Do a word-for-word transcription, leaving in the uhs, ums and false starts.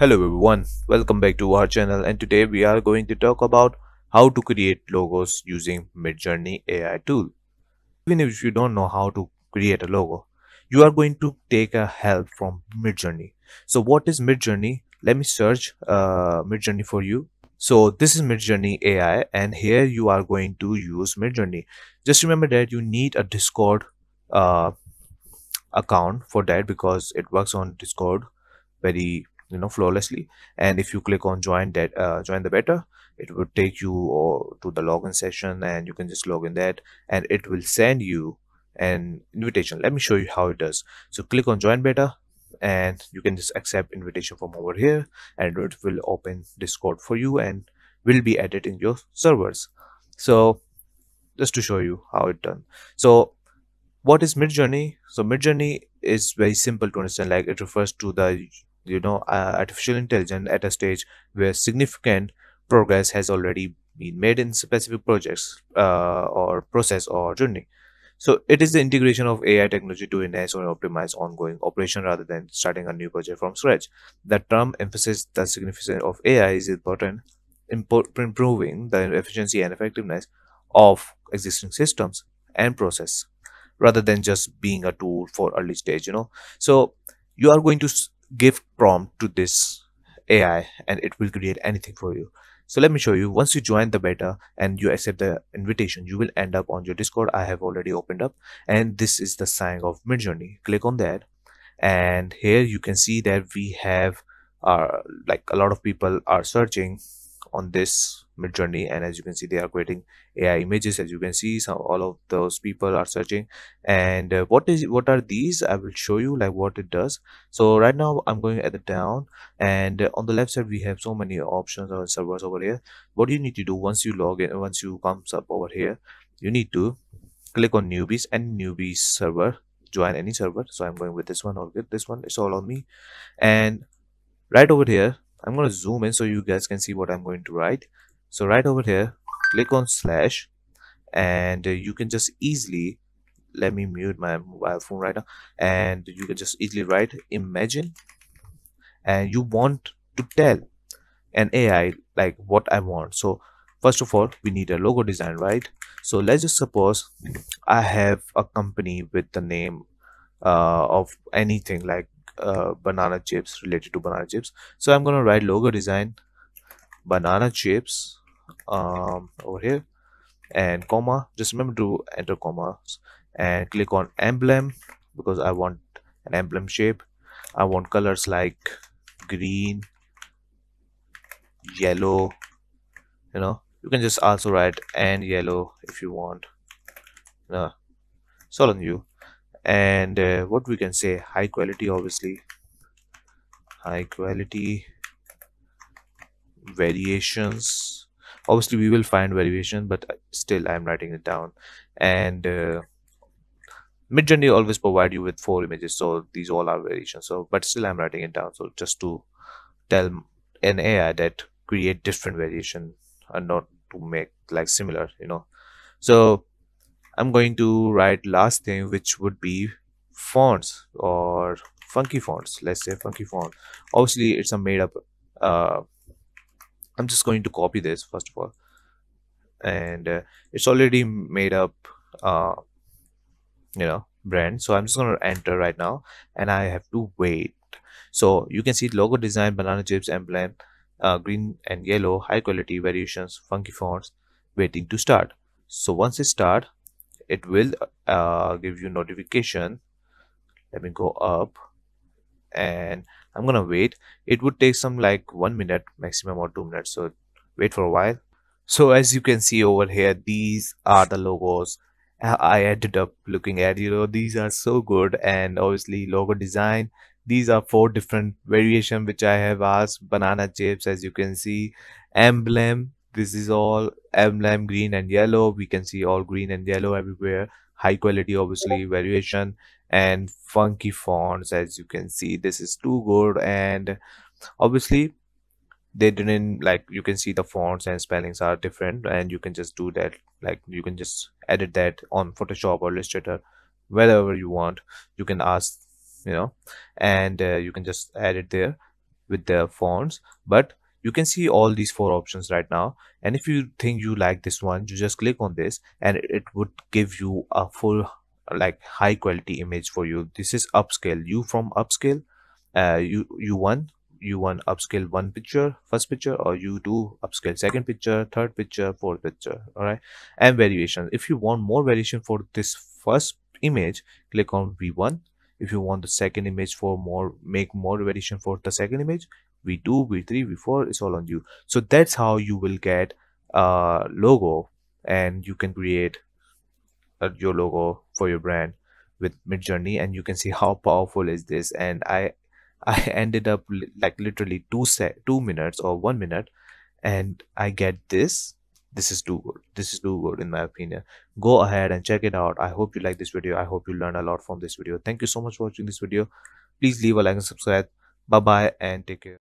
Hello everyone, welcome back to our channel, and today we are going to talk about how to create logos using Midjourney A I tool. Even if you don't know how to create a logo, you are going to take a help from Midjourney. So what is Midjourney? Let me search uh, Midjourney for you. So this is Midjourney A I, and here you are going to use Midjourney. Just remember that you need a Discord uh, account for that, because it works on Discord very you know flawlessly. And if you click on join that uh, join the beta, it would take you or to the login session, and you can just log in that, and it will send you an invitation. Let me show you how it does. So click on join beta, and you can just accept invitation from over here, and it will open Discord for you and will be added in your servers. So just to show you how it done. So what is Midjourney? So Midjourney is very simple to understand. Like, it refers to the you know uh, artificial intelligence at a stage where significant progress has already been made in specific projects uh, or process or journey. So it is the integration of A I technology to enhance or optimize ongoing operation rather than starting a new project from scratch. The term emphasizes the significance of A I is important in improving the efficiency and effectiveness of existing systems and process, rather than just being a tool for early stage you know so you are going to give prompt to this A I, and it will create anything for you. So let me show you. Once you join the beta and you accept the invitation, you will end up on your Discord. I have already opened up, and this is the sign of Midjourney. Click on that, and here you can see that we have uh, like a lot of people are searching on this Midjourney, and as you can see, they are creating A I images. As you can see, so all of those people are searching. And uh, what is what are these? I will show you like what it does. So right now I'm going at the down, and uh, on the left side we have so many options or servers over here. What you need to do once you log in, once you comes up over here, you need to click on newbies and newbies server, join any server. So I'm going with this one or with this one. It's all on me. And right over here, I'm going to zoom in so you guys can see what I'm going to write. So right over here, click on slash, and uh, you can just easily, let me mute my mobile phone right now, and you can just easily write imagine, and you want to tell an A I like what I want. So first of all, we need a logo design, right? So let's just suppose I have a company with the name uh, of anything like uh, banana chips, related to banana chips. So I'm going to write logo design banana chips um over here, and comma, just remember to enter commas, and click on emblem, because I want an emblem shape. I want colors like green, yellow, you know you can just also write and yellow if you want. No, it's all on you. And uh, what we can say, high quality, obviously high quality, variations, obviously we will find variation, but still I'm writing it down. And uh, Midjourney always provide you with four images, so these all are variations. So but still I'm writing it down, so just to tell an A I that create different variation and not to make like similar you know so I'm going to write last thing, which would be fonts or funky fonts. Let's say funky font. Obviously it's a made up uh, I'm just going to copy this first of all, and uh, it's already made up uh, you know brand. So I'm just going to enter right now, and I have to wait. So you can see logo design banana chips, emblem, uh, green and yellow, high quality, variations, funky fonts, waiting to start. So once it start, it will uh, give you notification. Let me go up, and I'm gonna wait. It would take some like one minute maximum or two minutes, so wait for a while. So as you can see over here, these are the logos I ended up looking at. You know these are so good. And obviously logo design, these are four different variation which I have asked. Banana chips, as you can see, emblem, this is all emblem, green and yellow, we can see all green and yellow everywhere, high quality, obviously variation, and funky fonts. As you can see, this is too good. And obviously they didn't like, you can see the fonts and spellings are different, and you can just do that, like you can just edit that on Photoshop or Illustrator, wherever you want. You can ask you know and uh, you can just add it there. with their fonts. But you can see all these four options right now, and if you think you like this one, you just click on this and it would give you a full like high quality image for you. This is upscale, you from upscale, uh, you you want you want upscale one picture, first picture, or you do upscale second picture, third picture, fourth picture. All right, and variation. If you want more variation for this first image, click on V one. If you want the second image for more, make more variation for the second image, V two, V three, V four, it's all on you. So that's how you will get a logo, and you can create a, your logo for your brand with Midjourney. And you can see how powerful is this. And I I ended up li like literally two set two minutes or one minute, and I get this. This is too good. This is too good in my opinion. Go ahead and check it out. I hope you like this video. I hope you learned a lot from this video. Thank you so much for watching this video. Please leave a like and subscribe. Bye bye and take care.